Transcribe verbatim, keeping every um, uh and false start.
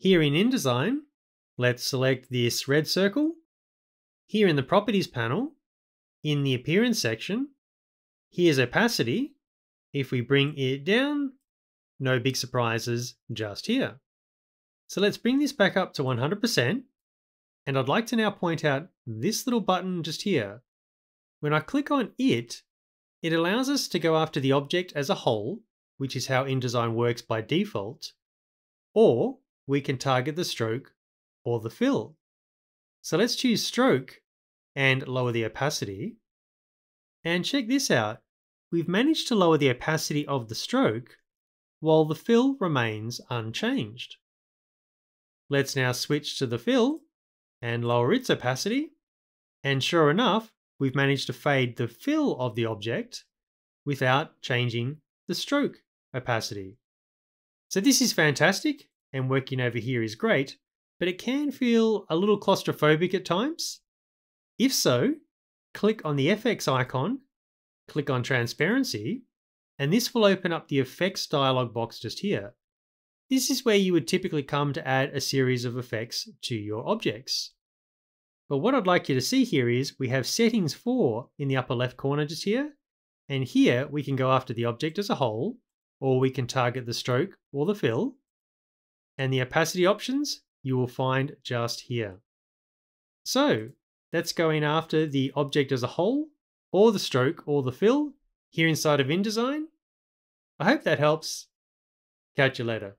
Here in InDesign, let's select this red circle. Here in the Properties panel, in the Appearance section, here's opacity. If we bring it down, no big surprises just here. So let's bring this back up to one hundred percent. And I'd like to now point out this little button just here. When I click on it, it allows us to go after the object as a whole, which is how InDesign works by default, or we can target the stroke or the fill. So let's choose stroke and lower the opacity. And check this out. We've managed to lower the opacity of the stroke while the fill remains unchanged. Let's now switch to the fill and lower its opacity. And sure enough, we've managed to fade the fill of the object without changing the stroke opacity. So this is fantastic, and working over here is great, but it can feel a little claustrophobic at times. If so, click on the F X icon, click on Transparency, and this will open up the effects dialog box just here. This is where you would typically come to add a series of effects to your objects. But what I'd like you to see here is we have settings for in the upper left corner just here. And here we can go after the object as a whole, or we can target the stroke or the fill. And the opacity options you will find just here. So that's going after the object as a whole, or the stroke or the fill here inside of InDesign. I hope that helps. Catch you later.